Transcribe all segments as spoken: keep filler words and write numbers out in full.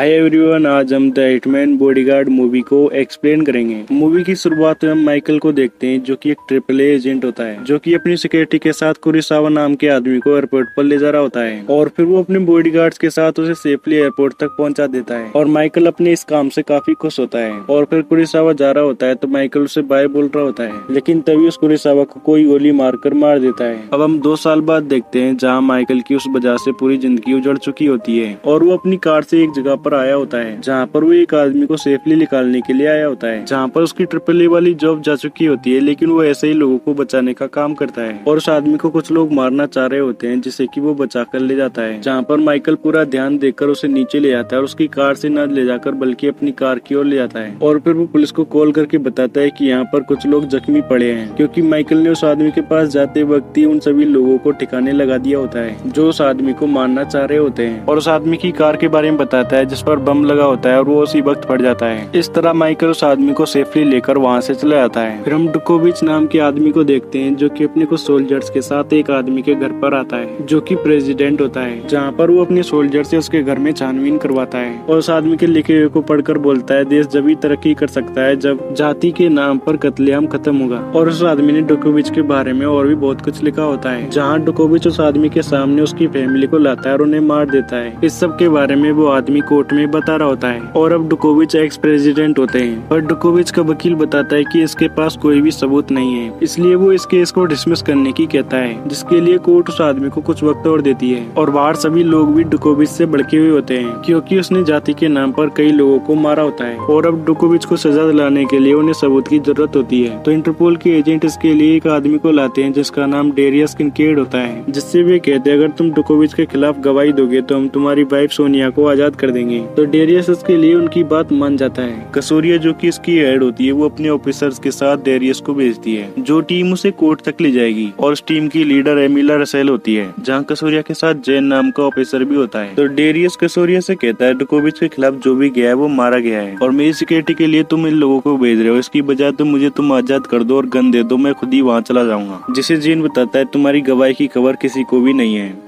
हाय everyone, आज हम the Hitman Bodyguard movie को एक्सप्लेन करेंगे। मूवी की शुरुआत में हम माइकल को देखते हैं जो कि एक ट्रिपल ए एजेंट होता है, जो कि अपनी सिक्योरिटी के साथ कुरोसावा नाम के आदमी को एयरपोर्ट पर ले जा रहा होता है और फिर वो अपने बॉडीगार्ड्स के साथ उसे सेफली एयरपोर्ट तक पहुंचा देता है और माइकल अपने इस काम से काफी खुश होता है। और फिर कुरोसावा जा रहा होता है तो माइकल उसे बाय बोल रहा होता है, लेकिन तभी उस कुरोसावा को कोई गोली मारकर मार देता है। अब हम दो साल बाद देखते हैं जहाँ माइकल की उस वजह से पूरी जिंदगी उजड़ चुकी होती है और वो अपनी कार से एक जगह पर आया होता है जहाँ पर वो एक आदमी को सेफली निकालने के लिए आया होता है, जहाँ पर उसकी ट्रिपल ए वाली जॉब जा चुकी होती है, लेकिन वो ऐसे ही लोगों को बचाने का काम करता है और उस आदमी को कुछ लोग मारना चाह रहे होते हैं जिसे कि वो बचा कर ले जाता है, जहाँ पर माइकल पूरा ध्यान देकर उसे नीचे ले जाता है और उसकी कार से न ले जाकर बल्कि अपनी कार की ओर ले जाता है। और फिर वो पुलिस को कॉल करके बताता है कि यहाँ पर कुछ लोग जख्मी पड़े हैं, क्योंकि माइकल ने उस आदमी के पास जाते वक्त ही उन सभी लोगों को ठिकाने लगा दिया होता है जो उस आदमी को मारना चाह रहे होते हैं और उस आदमी की कार के बारे में बताता है जिस पर बम लगा होता है और वो उसी वक्त फट जाता है। इस तरह माइकल उस आदमी को सेफली लेकर वहाँ से चला जाता है। फिर हम डुकोविच नाम के आदमी को देखते हैं जो कि अपने कुछ सोल्जर्स के साथ एक आदमी के घर पर आता है जो कि प्रेसिडेंट होता है, जहाँ पर वो अपने सोल्जर से उसके घर में छानबीन करवाता है और उस आदमी के लिखे हुए को पढ़कर बोलता है, देश जब ही तरक्की कर सकता है जब जाति के नाम पर कत्लेआम खत्म होगा। और उस आदमी ने डुकोविच के बारे में और भी बहुत कुछ लिखा होता है, जहाँ डुकोविच उस आदमी के सामने उसकी फैमिली को लाता है और उन्हें मार देता है। इस सब के बारे में वो आदमी कोर्ट में बता रहा होता है और अब डुकोविच एक्स प्रेसिडेंट होते हैं पर डुकोविच का वकील बताता है कि इसके पास कोई भी सबूत नहीं है, इसलिए वो इस केस को डिसमिस करने की कहता है, जिसके लिए कोर्ट उस आदमी को कुछ वक्त और देती है। और बाहर सभी लोग भी डुकोविच से भड़के हुए होते हैं क्योंकि उसने जाति के नाम पर कई लोगों को मारा होता है और अब डुकोविच को सजा दिलाने के लिए उन्हें सबूत की जरूरत होती है। तो इंटरपोल के एजेंट इसके लिए एक आदमी को लाते हैं जिसका नाम डेरियस किनकेड होता है, जिससे वे कहते हैं अगर तुम डुकोविच के खिलाफ गवाही दोगे तो हम तुम्हारी वाइफ सोनिया को आजाद कर देंगे। तो डेरियस इसके लिए उनकी बात मान जाता है। कसोरिया जो कि इसकी हेड होती है वो अपने ऑफिसर्स के साथ डेरियस को भेजती है जो टीम उसे कोर्ट तक ले जाएगी और उस टीम की लीडर एमिलिया रसेल होती है, जहाँ कसोरिया के साथ जैन नाम का ऑफिसर भी होता है। तो डेरियस कसोरिया से कहता है डुकोविच के खिलाफ जो भी गया है वो मारा गया है और मेरी सिक्योरिटी के लिए तुम इन लोगों को भेज रहे हो, इसकी बजाय तुम मुझे तुम आजाद कर दो और गन दे दो, मैं खुद ही वहाँ चला जाऊंगा। जिसे जैन बताता है तुम्हारी गवाही की खबर किसी को भी नहीं है,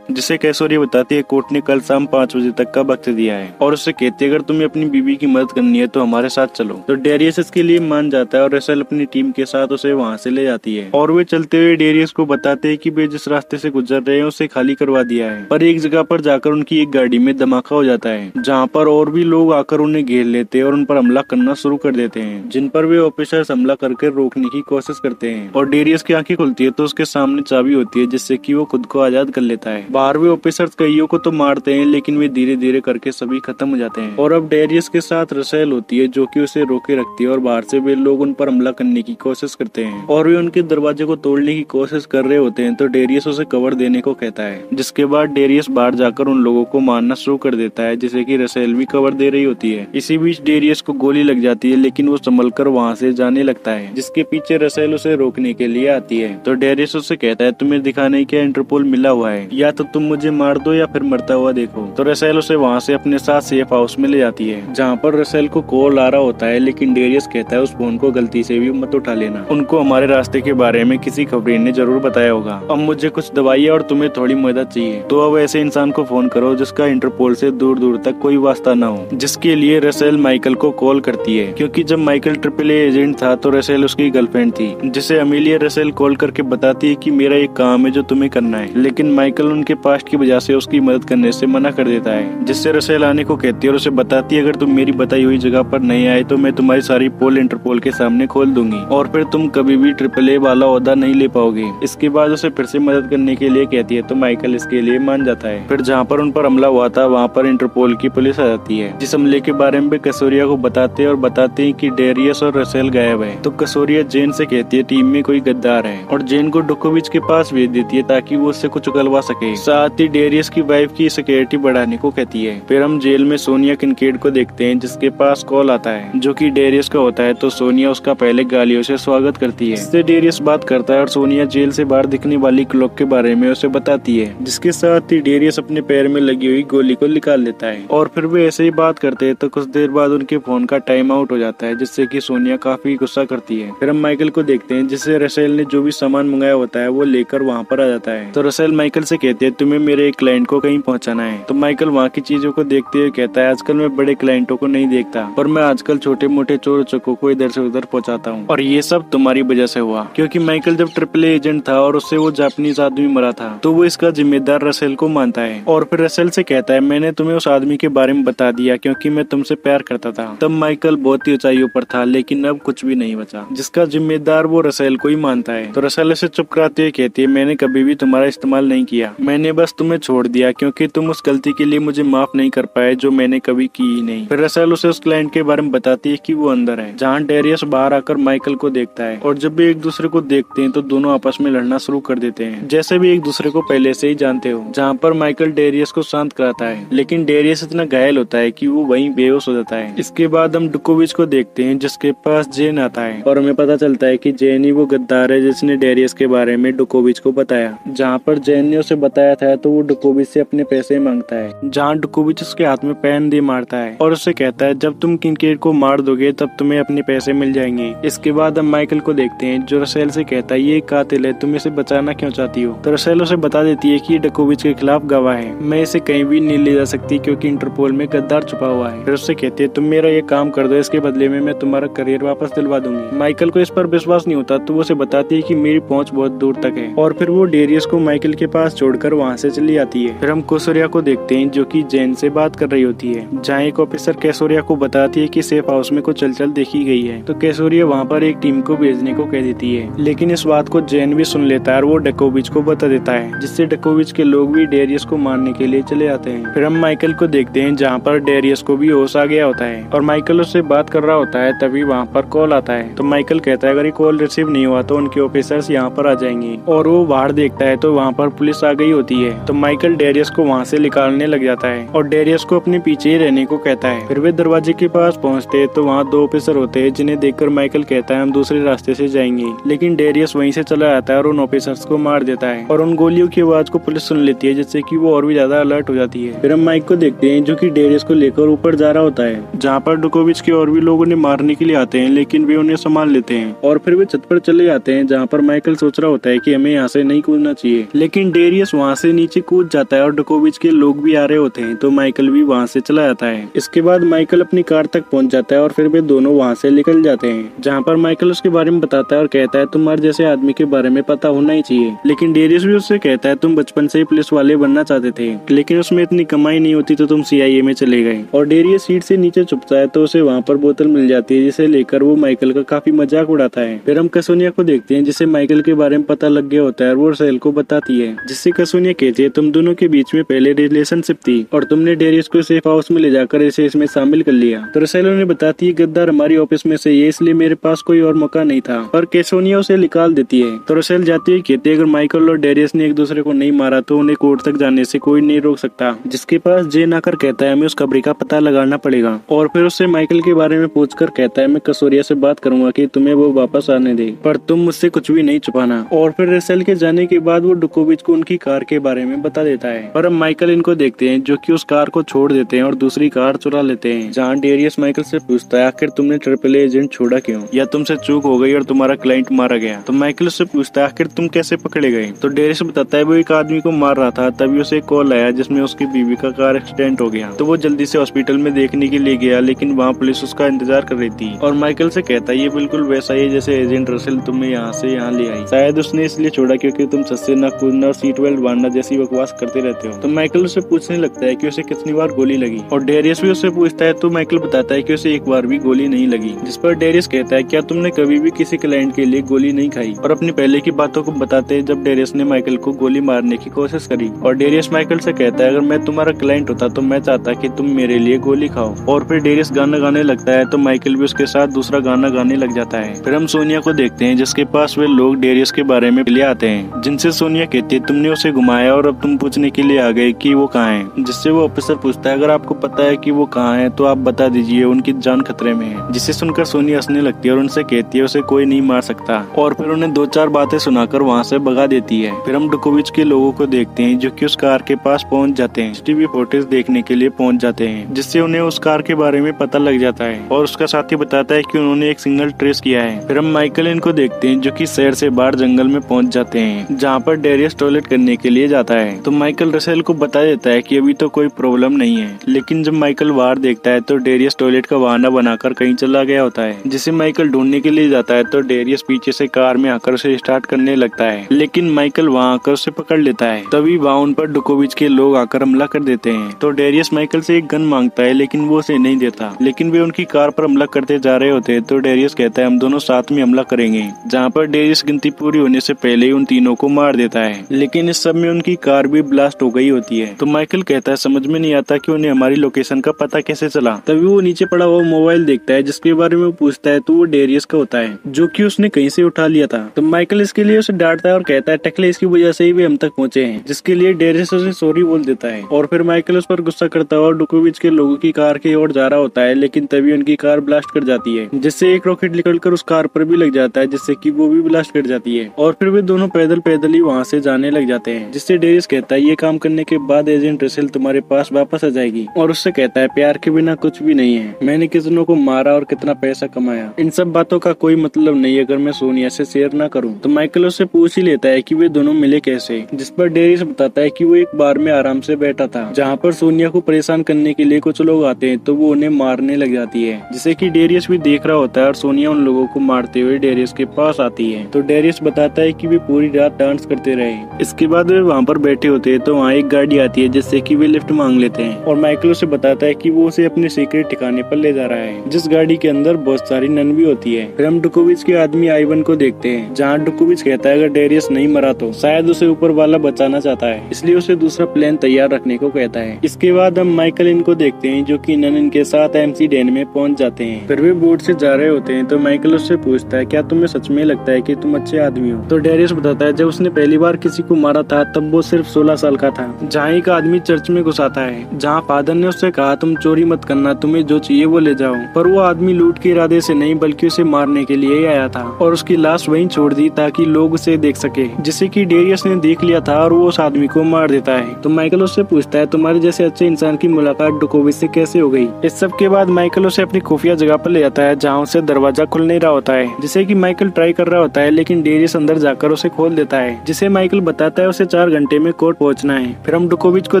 जिसे कसोरिया बताती है कोर्ट ने कल शाम पाँच बजे तक का वक्त दिया है और उससे कहती है अगर तुम्हें अपनी बीवी की मदद करनी है तो हमारे साथ चलो। तो डेरियस इसके लिए मान जाता है और रसेल अपनी टीम के साथ उसे वहाँ से ले जाती है और वे चलते हुए डेरियस को बताते हैं कि वे जिस रास्ते से गुजर रहे हैं उसे खाली करवा दिया है, पर एक जगह पर जाकर उनकी एक गाड़ी में धमाका हो जाता है जहाँ पर और भी लोग आकर उन्हें घेर लेते हैं और उन पर हमला करना शुरू कर देते हैं, जिन पर वे ऑफिसर्स हमला करके रोकने की कोशिश करते हैं। और डेरियस की आंखें खुलती है तो उसके सामने चाबी होती है जिससे कि वो खुद को आजाद कर लेता है। बाहर वे ऑफिसर्स कईयों को तो मारते हैं लेकिन वे धीरे धीरे करके सभी खत्म हो जाते हैं। और अब डेरियस के साथ रसेल होती है जो कि उसे रोके रखती है और बाहर से वे लोग उन पर हमला करने की कोशिश करते हैं और वे उनके दरवाजे को तोड़ने की कोशिश कर रहे होते हैं। तो डेरियस उसे कवर देने को कहता है, जिसके बाद डेरियस बाहर जाकर उन लोगों को मारना शुरू कर देता है जिसे की रसेल भी कवर दे रही होती है। इसी बीच डेरियस को गोली लग जाती है लेकिन वो संभल कर वहाँ से जाने लगता है, जिसके पीछे रसेल उसे रोकने के लिए आती है। तो डेरियस उसे कहता है तुम्हें दिखाने के इंटरपोल मिला हुआ है, या तो तुम मुझे मार दो या फिर मरता हुआ देखो। तो रसेल उसे वहाँ से अपने साथ सेफ हाउस में ले जाती है जहाँ पर रसेल को कॉल आ रहा होता है, लेकिन डेरियस कहता है उस फोन को गलती से भी मत उठा लेना, उनको हमारे रास्ते के बारे में किसी खबरी ने जरूर बताया होगा। अब मुझे कुछ दवाई और तुम्हें थोड़ी मदद चाहिए, तो अब ऐसे इंसान को फोन करो जिसका इंटरपोल से दूर दूर तक कोई वास्ता न हो, जिसके लिए रसेल माइकल को कॉल करती है क्योंकि जब माइकल ट्रिपल ए एजेंट था तो रसेल उसकी गर्लफ्रेंड थी, जिसे अमेलिया रसेल कॉल करके बताती है कि मेरा एक काम है जो तुम्हें करना है, लेकिन माइकल उनके पास्ट की वजह से उसकी मदद करने से मना कर देता है, जिससे रसेल आने को कहती है और उसे बताती है अगर तुम मेरी बताई हुई जगह पर नहीं आए तो मैं तुम्हारी सारी पोल इंटरपोल के सामने खोल दूंगी और फिर तुम कभी भी ट्रिपल ए वाला ओहदा नहीं ले पाओगे। इसके बाद उसे फिर से मदद करने के लिए कहती है तो माइकल इसके लिए मान जाता है। फिर जहाँ पर उन पर हमला हुआ था वहाँ पर इंटरपोल की पुलिस आ जाती है, जिस हमले के बारे में कसोरिया को बताते हैं और बताते हैं कि डेरियस और रसेल गायब है। तो कसोरिया जैन से कहती है टीम में कोई गद्दार है और जैन को डुकोविच के पास भेज देती है ताकि वो उससे कुछ उगलवा सके, साथ ही डेरियस की वाइफ की सिक्योरिटी बढ़ाने को कहती है। फिर हम जेल में सोनिया किनकेड को देखते हैं जिसके पास कॉल आता है जो कि डेरियस का होता है, तो सोनिया उसका पहले गालियों से स्वागत करती है, इससे डेरियस बात करता है और सोनिया जेल से बाहर दिखने वाली क्लॉक के बारे में उसे बताती है, जिसके साथ ही डेरियस अपने पैर में लगी हुई गोली को निकाल लेता है। और फिर वे ऐसे ही बात करते हैं तो कुछ देर बाद उनके फोन का टाइम आउट हो जाता है जिससे की सोनिया काफी गुस्सा करती है। फिर हम माइकल को देखते हैं जिससे रसेल ने जो भी सामान मंगाया होता है वो लेकर वहाँ पर आ जाता है। तो रसेल माइकल से कहते हैं तुम्हें मेरे एक क्लाइंट को कहीं पहुंचाना है। तो माइकल वहाँ की चीजों को देखते हुए कहता है, आजकल मैं बड़े क्लाइंटों को नहीं देखता, पर मैं आजकल छोटे मोटे चोर चक्कों को इधर से उधर पहुँचाता हूँ, और ये सब तुम्हारी वजह से हुआ। क्योंकि माइकल जब ट्रिपल ए एजेंट था और उससे वो जापानीज आदमी मरा था, तो वो इसका जिम्मेदार रसेल को मानता है और फिर रसेल से कहता है, मैंने तुम्हें उस आदमी के बारे में बता दिया क्योंकि मैं तुमसे प्यार करता था। तब माइकल बहुत ही ऊंचाइयों पर था, लेकिन अब कुछ भी नहीं बचा। जिसका जिम्मेदार वो रसेल को ही मानता है। तो रसेल से चुप कराते हुए कहती है, मैंने कभी भी तुम्हारा इस्तेमाल नहीं किया, मैंने बस तुम्हें छोड़ दिया क्योंकि तुम उस गलती के लिए मुझे माफ नहीं कर पाए जो मैंने कभी की ही नहीं। फिर रसेल उसे उस क्लाइंट के बारे में बताती है कि वो अंदर है, जहाँ डेरियस बाहर आकर माइकल को देखता है, और जब भी एक दूसरे को देखते हैं तो दोनों आपस में लड़ना शुरू कर देते हैं, जैसे भी एक दूसरे को पहले से ही जानते हो। जहाँ पर माइकल डेरियस को शांत कराता है, लेकिन डेरियस इतना घायल होता है कि वो वहीं बेहोश हो जाता है। इसके बाद हम डुकोविच को देखते हैं, जिसके पास जेन आता है, और हमें पता चलता है कि जेन ही वो गद्दार है जिसने डेरियस के बारे में डुकोविच को बताया। जहाँ पर जेन ने उसे बताया था तो वो डुकोविच से अपने पैसे मांगता है, जहाँ डुकोविच उसके हाथ में पैन दे मारता है और उससे कहता है, जब तुम किनकेड को मार दोगे तब तुम्हें अपने पैसे मिल जाएंगे। इसके बाद हम माइकल को देखते हैं, जो रसेल से कहता है, ये कातिल है, तुम इसे बचाना क्यों चाहती हो। तो रसेल उसे बता देती है कि डुकोविच के खिलाफ गवाह है, मैं इसे कहीं भी नहीं ले जा सकती क्योंकि इंटरपोल में गद्दार छुपा हुआ है। फिर उससे कहते हैं, तुम मेरा ये काम कर दो, इसके बदले में मैं तुम्हारा करियर वापस दिलवा दूंगी। माइकल को इस पर विश्वास नहीं होता, तो वो उसे बताती है कि मेरी पहुंच बहुत दूर तक है, और फिर वो डेरियस को माइकल के पास छोड़कर वहां से चली जाती है। फिर हम कैसोरिया को देखते हैं, जो कि जेन से बात कर रही होती है, जहाँ एक ऑफिसर कैसोरिया को बताती है कि सेफ हाउस में कुछ हलचल देखी गई है। तो कैसोरिया वहाँ पर एक टीम को भेजने को कह देती है, लेकिन इस बात को जेन भी सुन लेता है और वो डुकोविच को बता देता है, जिससे डुकोविच के लोग भी डेरियस को मारने के लिए चले जाते हैं। फिर हम माइकल को देखते हैं, जहाँ पर डेरियस को भी होश आ गया होता है और माइकल उससे बात कर रहा होता है, तभी वहाँ पर कॉल आता है। तो माइकल कहता है, अगर ये कॉल रिसीव नहीं हुआ तो उनके ऑफिसर्स यहाँ पर आ जाएंगे, और वो बाहर देखता है तो वहाँ पर पुलिस आ गई होती है। तो माइकल डेरियस को वहाँ से निकालने लग जाता है और डेरियस को अपने पीछे ही रहने को कहता है। फिर वे दरवाजे के पास पहुँचते हैं तो वहाँ दो ऑफिसर होते हैं, जिन्हें देखकर माइकल कहता है, हम दूसरे रास्ते से जाएंगे, लेकिन डेरियस वहीं से चला जाता है और उन ऑफिसर्स को मार देता है, और उन गोलियों की आवाज को पुलिस सुन लेती है, जिससे कि वो और भी ज्यादा अलर्ट हो जाती है। फिर हम माइक को देखते हैं, जो कि डेरियस को लेकर ऊपर जा रहा होता है, जहाँ पर डुकोविच के और भी लोग उन्हें मारने के लिए आते हैं, लेकिन वे उन्हें संभाल लेते हैं और फिर वे छत पर चले जाते हैं, जहाँ पर माइकल सोच रहा होता है कि हमें यहाँ से नहीं कूदना चाहिए, लेकिन डेरियस वहाँ से नीचे कूद जाता है और डुकोविच के लोग भी आ रहे होते हैं, तो माइकल भी वहाँ से चला जाता है। इसके बाद माइकल अपनी कार तक पहुँच जाता है और फिर वे दोनों वहाँ से निकल जाते हैं, जहाँ पर माइकल उसके बारे में बताता है और कहता है, तुम्हारे जैसे आदमी के बारे में पता होना ही चाहिए। लेकिन डेरियस भी उससे कहता है, तुम बचपन से ही पुलिस वाले बनना चाहते थे, लेकिन उसमें इतनी कमाई नहीं होती तो तुम सी आई ए में चले गए। और डेरियस सीट से नीचे छुपता है तो उसे वहाँ पर बोतल मिल जाती है, जिसे लेकर वो माइकल का काफी मजाक उड़ाता है। फिर हम कैसोरिया को देखते हैं, जिसे माइकल के बारे में पता लग गया होता है, वो रसेल को बताती है, जिससे कैसोरिया कहती है, तुम दोनों के बीच में पहले रिलेशनशिप थी और तुमने डेरियस को सेफ हाउस में ले जाकर इसे इसमें शामिल कर लिया। तो रसेल उन्हें बताती है, गद्दार हमारी ऑफिस में से ये, इसलिए मेरे पास कोई और मौका नहीं था, पर कैसोरिया उसे निकाल देती है। तो रसेल जाती है, कहती है, अगर माइकल और डेरियस ने एक दूसरे को नहीं मारा तो उन्हें कोर्ट तक जाने से कोई नहीं रोक सकता। जिसके पास जेन आकर कहता है, हमें उस खबरी का पता लगाना पड़ेगा, और फिर उससे माइकल के बारे में पूछकर कहता है, मैं कैसोरिया से बात करूंगा कि तुम्हें वो वापस आने दे, पर तुम मुझसे कुछ भी नहीं छुपाना। और फिर रसेल के जाने के बाद वो डुकोविच को उनकी कार के बारे में बता देता है, पर अब माइकल इनको देखते हैं, जो कि उस कार को छोड़ देते हैं और दूसरी कार चुरा लेते हैं, जहाँ डेरियस माइकल से पूछता है, आखिर तुमने ट्रिपल ए एजेंट छोड़ा क्यों, या तुमसे चूक हो गई और तुम्हारा क्लाइंट मारा गया। तो माइकल उससे पूछता है, आखिर तुम कैसे पकड़े गए। तो डेरियस बताता है, वो एक आदमी को मार रहा था, तभी उसे कॉल आया जिसमें उसकी बीवी का कार एक्सीडेंट हो गया, तो वो जल्दी से हॉस्पिटल में देखने के लिए गया, लेकिन वहाँ पुलिस उसका इंतजार कर रही थी। और माइकल से कहता है, ये बिल्कुल वैसा ही जैसे एजेंट रसेल तुम्हें यहाँ से यहाँ ले आई, शायद उसने इसलिए छोड़ा क्योंकि तुम सस्ते न कूदना और सीट बेल्ट बांधना जैसी बकवास करते रहते हो। तो माइकल उसे पूछने लगता है कि उसे कितनी बार गोली लगी, और डेरियस भी उससे पूछता है, तो माइकल बताता है कि उसे एक बार भी गोली नहीं लगी। जिस पर डेरियस कहता है, क्या तुमने कभी भी किसी क्लाइंट के लिए गोली नहीं खाई, और अपने पहले की बातों को बताते हैं, जब डेरियस ने माइकल को गोली मारने की कोशिश करी। और डेरियस माइकल से कहता है, अगर मैं तुम्हारा क्लाइंट होता तो मैं चाहता कि तुम मेरे लिए गोली खाओ। और फिर डेरियस गाना गाने लगता है, तो माइकल भी उसके साथ दूसरा गाना गाने लग जाता है। फिर हम सोनिया को देखते हैं, जिसके पास वे लोग डेरियस के बारे में ले आते हैं, जिनसे सोनिया कहती है, तुमने उसे घुमाया और अब तुम पूछने के लिए आ गए कि वो कहाँ है। जिससे वो ऑफिसर पूछता है, अगर आपको पता है कि वो कहाँ है तो आप बता दीजिए, उनकी जान खतरे में है। जिसे सुनकर सोनिया हंसने लगती है और उनसे कहती है, उसे कोई नहीं मार सकता, और फिर उन्हें दो चार बातें सुनाकर वहाँ से भगा देती है। फिर हम डुकोविच के लोगों को देखते हैं, जो कि उस कार के पास पहुँच जाते हैं, टीवी फुटेज देखने के लिए पहुँच जाते हैं, जिससे उन्हें उस कार के बारे में पता लग जाता है, और उसका साथी बताता है कि उन्होंने एक सिग्नल ट्रेस किया है। फिर हम माइकल इनको देखते हैं, जो कि शहर से बाहर जंगल में पहुँच जाते हैं, जहाँ पर डेरियस टॉयलेट करने के लिए दिया जाता है तो माइकल रसेल को बता देता है कि अभी तो कोई प्रॉब्लम नहीं है। लेकिन जब माइकल बाहर देखता है तो डेरियस टॉयलेट का बहाना बनाकर कहीं चला गया होता है, जिसे माइकल ढूंढने के लिए जाता है तो डेरियस पीछे से कार में आकर उसे स्टार्ट करने लगता है, लेकिन माइकल वहाँ आकर उसे पकड़ लेता है। तभी वहाँ उन पर डुकोविच के लोग आकर हमला कर देते हैं तो डेरियस माइकल से एक गन मांगता है लेकिन वो उसे नहीं देता। लेकिन वे उनकी कार पर हमला करते जा रहे होते हैं तो डेरियस कहता है हम दोनों साथ में हमला करेंगे, जहाँ पर डेरियस गिनती पूरी होने से पहले ही उन तीनों को मार देता है। लेकिन इस सब में उनकी कार भी ब्लास्ट हो गई होती है तो माइकल कहता है समझ में नहीं आता कि उन्हें हमारी लोकेशन का पता कैसे चला। तभी वो नीचे पड़ा हुआ मोबाइल देखता है जिसके बारे में वो पूछता है तो वो डेरियस का होता है जो कि उसने कहीं से उठा लिया था। तो माइकल इसके लिए उसे डांटता है और कहता है टकले इसकी वजह से ही वे हम तक पहुंचे हैं, जिसके लिए डेरियस उसे सॉरी बोल देता है और फिर माइकल उस पर गुस्सा करता है और डुकोविच के लोगों की कार की ओर जा रहा होता है। लेकिन तभी उनकी कार ब्लास्ट कर जाती है जिससे एक रॉकेट निकलकर उस कार पर भी लग जाता है जिससे कि वो भी ब्लास्ट कर जाती है और फिर वे दोनों पैदल पैदल ही वहाँ से जाने लग जाते हैं, जिससे डेरियस कहता है ये काम करने के बाद एजेंट रसेल तुम्हारे पास वापस आ जाएगी और उससे कहता है प्यार के बिना कुछ भी नहीं है, मैंने कितनों को मारा और कितना पैसा कमाया, इन सब बातों का कोई मतलब नहीं अगर मैं सोनिया से शेयर ना करूं। तो माइकल उससे पूछ ही लेता है कि वे दोनों मिले कैसे, जिस पर डेरियस बताता है कि वो एक बार में आराम से बैठा था जहाँ पर सोनिया को परेशान करने के लिए कुछ लोग आते हैं तो वो उन्हें मारने लग जाती है, जिसे कि डेरियस भी देख रहा होता है और सोनिया उन लोगों को मारते हुए डेरियस के पास आती है। तो डेरियस बताता है कि वे पूरी रात डांस करते रहे। इसके बाद वे वहाँ पर बैठे होते हैं तो वहाँ एक गाड़ी आती है जिससे कि वे लिफ्ट मांग लेते हैं और माइकल उसे बताता है कि वो उसे अपने सीक्रेट ठिकाने पर ले जा रहा है, जिस गाड़ी के अंदर बहुत सारी नन भी होती है। फिर हम डुकोविच के आदमी आइवन को देखते हैं जहाँ डुकोविच कहता है अगर डेरियस नहीं मरा तो शायद उसे ऊपर वाला बचाना चाहता है, इसलिए उसे दूसरा प्लान तैयार रखने को कहता है। इसके बाद हम माइकल इनको देखते हैं जो कि नन इनके साथ एमसी डेन में पहुँच जाते हैं। फिर वे बोर्ड से जा रहे होते हैं तो माइकल उससे पूछता है क्या तुम्हें सच में लगता है कि तुम अच्छे आदमी हो। तो डेरियस बताता है जब उसने पहली बार किसी को मारा था तब वो सिर्फ सोलह साल का था। जहाँ एक आदमी चर्च में घुस आता है जहाँ फादर ने उससे कहा तुम चोरी मत करना, तुम्हें जो चाहिए वो ले जाओ, पर वो आदमी लूट के इरादे से नहीं बल्कि उसे मारने के लिए ही आया था और उसकी लाश वहीं छोड़ दी ताकि लोग उसे देख सके, जिसे कि डेरियस ने देख लिया था और वो उस आदमी को मार देता है। तो माइकल उससे पूछता है तुम्हारे जैसे अच्छे इंसान की मुलाकात डुकोविच से कैसे हो गई। इस सब के बाद माइकल उसे अपनी खुफिया जगह पर ले जाता है जहाँ उसे दरवाजा खुल नहीं रहा होता है, जिसे कि माइकल ट्राई कर रहा होता है लेकिन डेरियस अंदर जाकर उसे खोल देता है, जिसे माइकल बताता है उसे चार घंटे में कोर्ट पहुँचना है। फिर हम डुकोविच को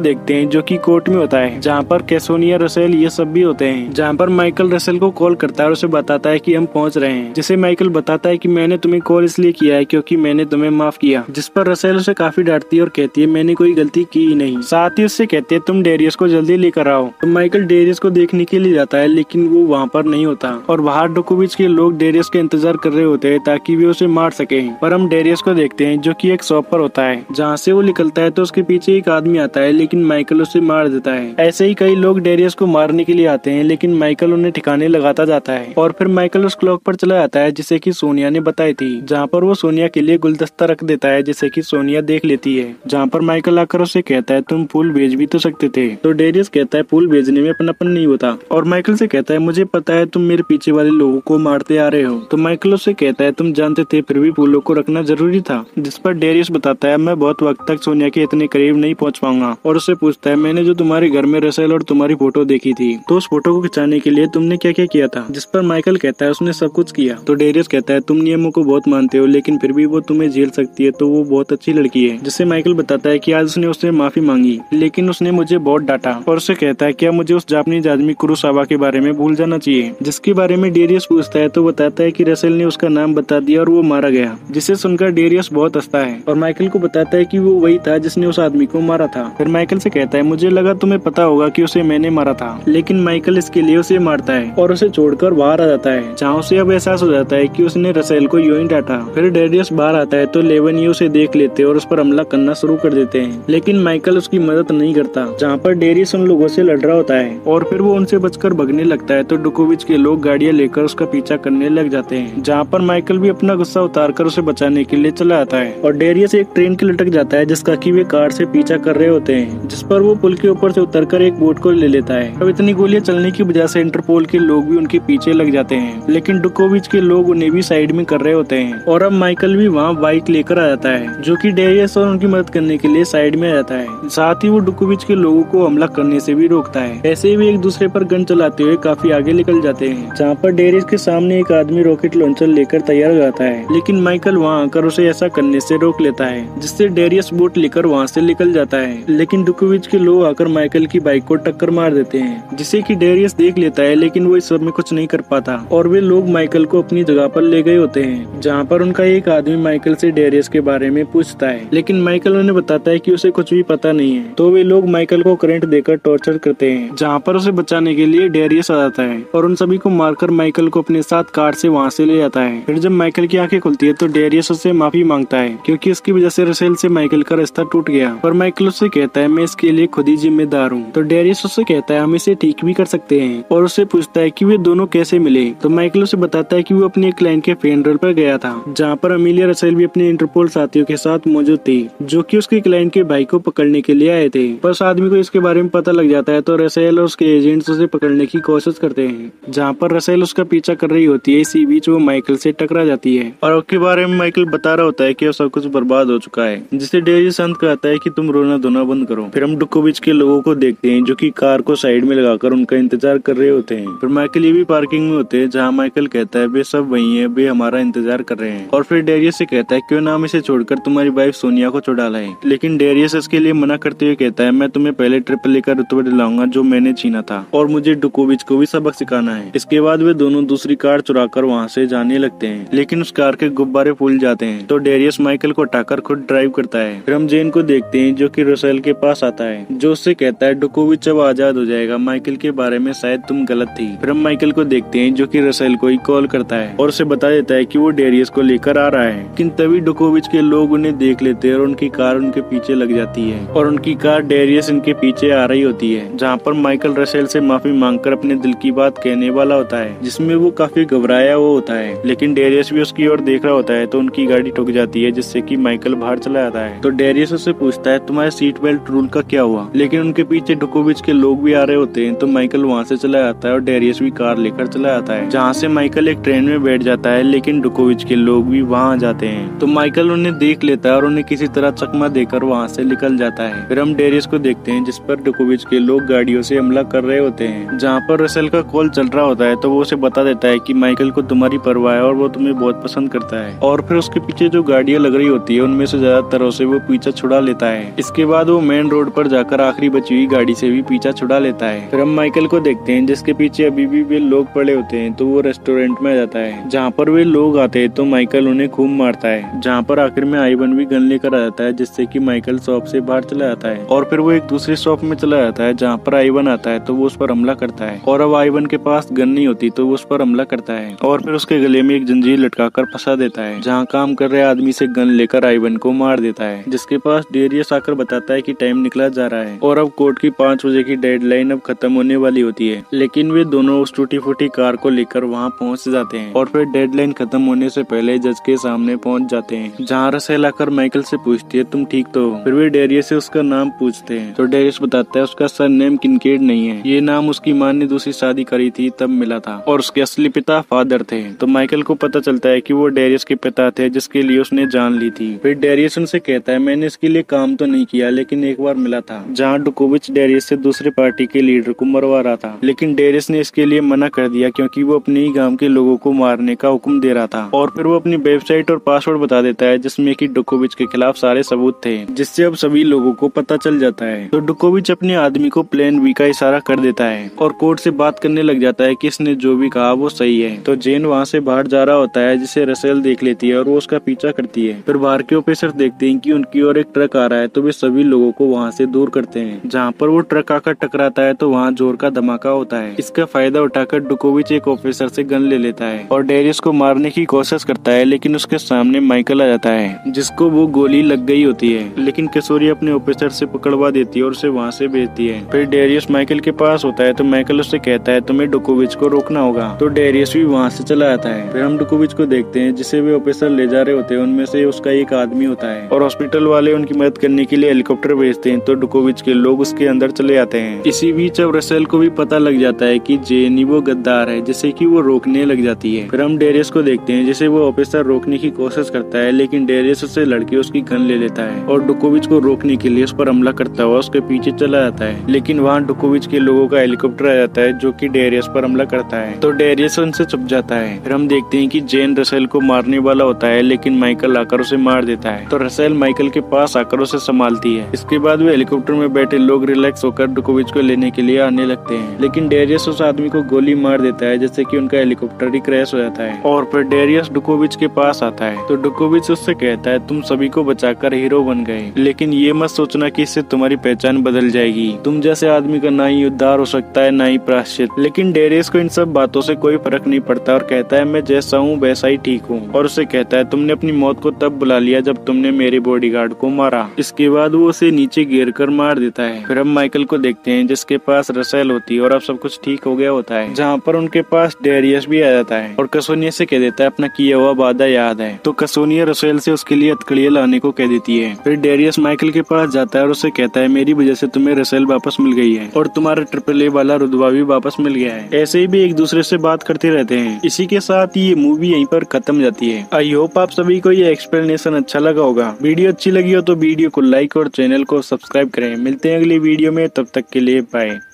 देखते हैं जो कि कोर्ट में होता है जहाँ पर कैसोनिया रसेल ये सब भी होते हैं, जहाँ पर माइकल रसेल को कॉल करता है और उसे बताता है कि हम पहुँच रहे हैं, जिसे माइकल बताता है कि मैंने तुम्हें कॉल इसलिए किया है क्योंकि मैंने तुम्हें माफ किया, जिस पर रसेल उसे काफी डांटती है और कहती है मैंने कोई गलती की ही नहीं, साथ ही उससे कहते हैं तुम डेरियस को जल्दी लेकर आओ। तो माइकल डेरियस को देखने के लिए जाता है लेकिन वो वहाँ पर नहीं होता और बाहर डुकोविच के लोग डेरियस का इंतजार कर रहे होते हैं ताकि वे उसे मार सके। पर हम डेरियस को देखते हैं जो कि एक शॉप पर होता है, जहाँ से वो निकलता है तो उसके पीछे एक आदमी आता है लेकिन माइकल उसे मार देता है। ऐसे ही कई लोग डेरियस को मारने के लिए आते हैं लेकिन माइकल उन्हें ठिकाने लगाता जाता है और फिर माइकल उस क्लॉक पर चला जाता है जिसे कि सोनिया ने बताई थी, जहाँ पर वो सोनिया के लिए गुलदस्ता रख देता है जिसे कि सोनिया देख लेती है, जहाँ पर माइकल आकर उसे कहता है तुम फूल बेच भी तो सकते थे। तो डेरियस कहता है फूल बेचने में अपनापन नहीं होता और माइकल से कहता है मुझे पता है तुम मेरे पीछे वाले लोगों को मारते आ रहे हो। तो माइकल उससे कहता है तुम जानते थे फिर भी फूलों को रखना जरूरी था, जिस पर डेरियस बताता है मैं बहुत वक्त तक सोनिया के इतने करीब नहीं पहुँच पाऊंगा और उससे पूछता है मैंने जो तुम्हारे घर में रसेल और तुम्हारी फोटो देखी थी तो उस फोटो को खिंचाने के लिए तुमने क्या क्या किया था, जिस पर माइकल कहता है उसने सब कुछ किया। तो डेरियस कहता है तुम नियमों को बहुत मानते हो लेकिन फिर भी वो तुम्हें झेल सकती है तो वो बहुत अच्छी लड़की है, जिससे माइकल बताता है कि आज उसने उससे माफी मांगी लेकिन उसने मुझे बहुत डांटा और उससे कहता है क्या मुझे उस जापानीज आदमी कुरोसावा के बारे में भूल जाना चाहिए, जिसके बारे में डेरियस पूछता है तो बताता है कि रसेल ने उसका नाम बता दिया और वो मारा गया, जिसे सुनकर डेरियस बहुत हंसता है और माइकल को बताता है कि वो वही था जिसने उस आदमी को मारा था। फिर माइकल से कहता है मुझे लगा तुम्हें पता होगा कि उसे मैंने मारा था, लेकिन माइकल इसके लिए उसे मारता है और उसे छोड़कर बाहर आ जाता है जहाँ उसे अब एहसास हो जाता है कि उसने रसेल को यूं ही डांटा। फिर डेरियस बाहर आता है तो लेवन ये उसे देख लेते हैं और उस पर हमला करना शुरू कर देते हैं लेकिन माइकल उसकी मदद नहीं करता, जहाँ पर डेरियस उन लोगों से लड़ रहा होता है और फिर वो उनसे बचकर भगने लगता है। तो डुकोविच के लोग गाड़ियाँ लेकर उसका पीछा करने लग जाते हैं जहाँ पर माइकल भी अपना गुस्सा उतारकर उसे बचाने के लिए चला आता है और डेरियस एक ट्रेन के लटक जाता है जिसका कि वे कार से पीछा कर रहे होते हैं, जिस पर वो पुल के ऊपर से उतरकर एक बोट को ले लेता है। अब इतनी गोलियां चलने की वजह से इंटरपोल के लोग भी उनके पीछे लग जाते हैं लेकिन डुकोविच के लोग उन्हें भी साइड में कर रहे होते हैं और अब माइकल भी वहाँ बाइक लेकर आ जाता है जो कि डेरियस और उनकी मदद करने के लिए साइड में आ जाता है, साथ ही वो डुकोविच के लोगों को हमला करने से भी रोकता है। ऐसे ही वे एक दूसरे पर गन चलाते हुए काफी आगे निकल जाते हैं जहाँ पर डेरियस के सामने एक आदमी रॉकेट लॉन्चर लेकर तैयार हो जाता है लेकिन माइकल वहाँ आकर उसे ऐसा करने से रोक लेता है, जिससे डेरियस डैरियस बोट लेकर वहाँ से निकल जाता है, लेकिन डुकोविच के लोग आकर माइकल की बाइक को टक्कर मार देते हैं, जिसे कि डैरियस देख लेता है, लेकिन वो इस सब में कुछ नहीं कर पाता और वे लोग माइकल को अपनी जगह पर ले गए होते हैं, जहाँ पर उनका एक आदमी माइकल से डैरियस के बारे में पूछता है, लेकिन माइकल उन्हें बताता है कि उसे कुछ भी पता नहीं है। तो वे लोग माइकल को करंट देकर टॉर्चर करते हैं, जहाँ पर उसे बचाने के लिए डैरियस आ जाता है और उन सभी को मारकर माइकल को अपने साथ कार से वहाँ से ले जाता है। फिर जब माइकल की आंखें खुलती है तो डैरियस उससे माफी मांगता है, क्योंकि इसकी वजह से रसेल से माइकल का रास्ता टूट गया, पर माइकल उससे कहता है मैं इसके लिए खुद ही जिम्मेदार हूँ। तो डैरियस उससे कहता है हम इसे ठीक भी कर सकते हैं और उससे पूछता है कि वे दोनों कैसे मिले। तो माइकल उसे बताता है कि वो अपने क्लाइंट के फ्यूनरल पर गया था, जहाँ पर अमेलिया रसेल भी अपने इंटरपोल साथियों के साथ मौजूद थी, जो कि उसके क्लाइंट के भाई को पकड़ने के लिए आए थे। पर उस आदमी को इसके बारे में पता लग जाता है तो रसेल और उसके एजेंट्स उसे पकड़ने की कोशिश करते हैं, जहाँ पर रसेल उसका पीछा कर रही होती है। इसी बीच वो माइकल से टकरा जाती है और उसके बारे में माइकल बता रहा होता है कि अब सब कुछ बर्बाद हो चुका है, जिसे डैरियस शांत कहता है कि तुम रोना धोना बंद करो। फिर हम डुकोविच के लोगों को देखते हैं जो कि कार को साइड में लगाकर उनका इंतजार कर रहे होते हैं। फिर माइकल ये भी पार्किंग में होते हैं, जहाँ माइकल कहता है वे सब वही है, वे हमारा इंतजार कर रहे हैं। और फिर डैरियस से कहता है क्यों ना हम इसे छोड़कर तुम्हारी वाइफ सोनिया को छुड़ा लाए, लेकिन डैरियस इसके लिए मना करते हुए कहता है मैं तुम्हें पहले ट्रिप लेकर रुतबा दिलाऊंगा जो मैंने छीना था, और मुझे डुकोविच को भी सबक सिखाना है। इसके बाद वे दोनों दूसरी कार चुरा कर वहाँ से जाने लगते हैं, लेकिन उस कार के गुब्बारे फूल जाते हैं। तो डैरियस माइकल को हटाकर खुद ड्राइव करता है। फिर हम जेन को देखते हैं जो कि रसेल के पास आता है, जो उससे कहता है डुकोविच अब आजाद हो जाएगा, माइकल के बारे में शायद तुम गलत थी। फिर हम माइकल को देखते हैं जो कि रसेल को ही कॉल करता है और उसे बता देता है कि वो डैरियस को लेकर आ रहा है, लेकिन तभी डुकोविच के लोग उन्हें देख लेते हैं और उनकी कार उनके पीछे लग जाती है और उनकी कार डैरियस इनके पीछे आ रही होती है, जहाँ पर माइकल रसेल से माफी मांगकर अपने दिल की बात कहने वाला होता है, जिसमें वो काफी घबराया हुआ होता है, लेकिन डैरियस भी उसकी ओर देख रहा होता है। तो उनकी गाड़ी ठुक जाती है, जिससे कि माइकल बाहर चला जाता है। तो डैरियस उससे पूछता है तुम्हारे सीट बेल्ट रूल का क्या हुआ, लेकिन उनके पीछे डुकोविच के लोग भी आ रहे होते हैं। तो माइकल वहाँ से चला जाता है और डैरियस भी कार लेकर चला जाता है, जहाँ से माइकल एक ट्रेन में बैठ जाता है, लेकिन डुकोविच के लोग भी वहाँ जाते हैं। तो माइकल उन्हें देख लेता है और उन्हें किसी तरह चकमा देकर वहाँ से निकल जाता है। फिर हम डैरियस को देखते हैं जिस पर डुकोविच के लोग गाड़ियों से हमला कर रहे होते हैं, जहाँ पर रसेल का कॉल चल रहा होता है। तो वो उसे बता देता है कि माइकल को तुम्हारी परवाह है और वो तुम्हें बहुत पसंद करता है, और फिर उसके पीछे जो गाड़ियाँ लग रही होती है उनमें से ज्यादातर उसे वो पीछा छुड़ा लेता है। इसके बाद वो मेन रोड पर जाकर आखिरी बची हुई गाड़ी से भी पीछा छुड़ा लेता है। फिर हम माइकल को देखते हैं जिसके पीछे अभी भी वे लोग पड़े होते हैं। तो वो रेस्टोरेंट में आ जाता है, जहाँ पर वे लोग आते हैं तो माइकल उन्हें खूब मारता है, जहाँ पर आखिर में आइवन भी गन लेकर आ जाता है, जिससे कि माइकल शॉप से बाहर चला जाता है। और फिर वो एक दूसरे शॉप में चला जाता है, जहाँ पर आइवन आता है तो वो उस पर हमला करता है, और अब आइवन के पास गन नहीं होती तो वो उस पर हमला करता है और फिर उसके गले में एक जंजीर लटकाकर फंसा देता है, जहाँ काम कर रहे आदमी से गन लेकर आइवन को मार देता है, जिसके पास डैरियस आकर बताता है कि टाइम निकला जा रहा है और अब कोर्ट की पाँच बजे की डेडलाइन अब खत्म होने वाली होती है, लेकिन वे दोनों उस टूटी फूटी कार को लेकर वहाँ पहुँच जाते हैं और फिर डेडलाइन खत्म होने से पहले जज के सामने पहुँच जाते हैं, जहाँ रसेल आकर माइकल से पूछती है तुम ठीक तो हो। फिर वे डैरियस से उसका नाम पूछते हैं, तो डैरियस बताता है उसका सर नेम किनकेड नहीं है, ये नाम उसकी माँ ने दूसरी शादी करी थी तब मिला था और उसके असली पिता फादर थे। तो माइकल को पता चलता है कि वो डैरियस के पिता थे, जिसके लिए उसने जान ली थी। फिर डैरियस उनसे कहता है मैंने इसके लिए काम तो नहीं किया, लेकिन एक बार मिला था, जहाँ डुकोविच डैरियस से दूसरे पार्टी के लीडर को मरवा रहा था, लेकिन डैरियस ने इसके लिए मना कर दिया क्योंकि वो अपने ही गांव के लोगों को मारने का हुक्म दे रहा था। और फिर वो अपनी वेबसाइट और पासवर्ड बता देता है, जिसमें कि डुकोविच के खिलाफ सारे सबूत थे, जिससे अब सभी लोगों को पता चल जाता है। तो डुकोविच अपने आदमी को प्लान बी का इशारा कर देता है और कोर्ट से बात करने लग जाता है कि इसने जो भी कहा वो सही है। तो जेन वहाँ से बाहर जा रहा होता है, जिसे रसेल देख लेती है और वो उसका पीछा करती है। फिर बाहर के ऑफिसर देखते हैं कि उनकी ओर एक ट्रक आ रहा है, तो वे सभी लोगों को वहाँ से दूर करते हैं, जहाँ पर वो ट्रक आकर टकराता है तो वहाँ जोर का धमाका होता है। इसका फायदा उठाकर डुकोविच एक ऑफिसर से गन ले लेता है और डैरियस को मारने की कोशिश करता है, लेकिन उसके सामने माइकल आ जाता है, जिसको वो गोली लग गई होती है, लेकिन किशोरी अपने ऑफिसर से पकड़वा देती है और उसे वहाँ से भेजती है। फिर डैरियस माइकल के पास होता है, तो माइकल उससे कहता है तुम्हें डुकोविच को रोकना होगा। तो डैरियस भी वहाँ से चला जाता है। फिर हम डुकोविच को देखते हैं, जिसे वे ऑफिसर ले जा रहे होते हैं, उनमें से उसका एक आदमी होता है और हॉस्पिटल वाले उनकी मदद करने के लिए हेलीकॉप्टर भेजते हैं। तो डुकोविच के लोग उसके अंदर चले जाते हैं। इसी बीच अब रसेल को भी पता लग जाता है कि जेनी वो गद्दार है, जिसे कि वो रोकने लग जाती है। फिर हम डैरियस को देखते हैं, जिसे वो ऑफिसर रोकने की कोशिश करता है, लेकिन डैरियस उससे लड़के उसकी गन ले लेता है और डुकोविच को रोकने के लिए उस पर हमला करता हुआ उसके पीछे चला जाता है, लेकिन वहाँ डुकोविच के लोगों का हेलीकॉप्टर आ जाता है जो की डैरियस पर हमला करता है। तो डैरियस उनसे छुप जाता है। फिर हम देखते हैं कि जेन रसेल को मारने वाला होता है, लेकिन माइकल आकर उसे मार देता है। तो रसेल माइकल माइकल के पास आकर उसे संभालती है। इसके बाद वे हेलीकॉप्टर में बैठे लोग रिलैक्स होकर डुकोविच को लेने के लिए आने लगते हैं, लेकिन डेरियस उस आदमी को गोली मार देता है जिससे कि उनका हेलीकॉप्टर ही क्रैश हो जाता है। और फिर डेरियस डुकोविच के पास आता है तो डुकोविच उससे कहता है तुम सभी को बचाकर हीरो बन गए, लेकिन ये मत सोचना कि इससे तुम्हारी पहचान बदल जाएगी, तुम जैसे आदमी का ना ही उद्धार हो सकता है ना ही प्रायश्चित। लेकिन डेरियस को इन सब बातों से कोई फर्क नहीं पड़ता और कहता है मैं जैसा हूँ वैसा ही ठीक हूँ, और उसे कहता है तुमने अपनी मौत को तब बुला लिया जब तुमने मेरे बॉडीगार्ड को मारा। इसके बाद वो उसे नीचे गिरकर मार देता है। फिर हम माइकल को देखते हैं जिसके पास रसेल होती है और अब सब कुछ ठीक हो गया होता है, जहाँ पर उनके पास डेरियस भी आ जाता है और कसोनिया से कह देता है अपना किया हुआ वादा याद है। तो कसोनिया रसेल से उसके लिए अटकड़िया लाने को कह देती है। फिर डेरियस माइकल के पास जाता है और उसे कहता है मेरी वजह से तुम्हें रसेल वापस मिल गई है और तुम्हारा ट्रिपल ए वाला रुतबा भी वापस मिल गया है। ऐसे ही भी एक दूसरे से बात करते रहते हैं। इसी के साथ ये मूवी यहीं पर खत्म जाती है। आई होप आप सभी को ये एक्सप्लेनेशन अच्छा लगा होगा। वीडियो अच्छी लगी हो तो वीडियो को लाइक और चैनल को सब्सक्राइब करें। मिलते हैं अगली वीडियो में, तब तक के लिए बाय।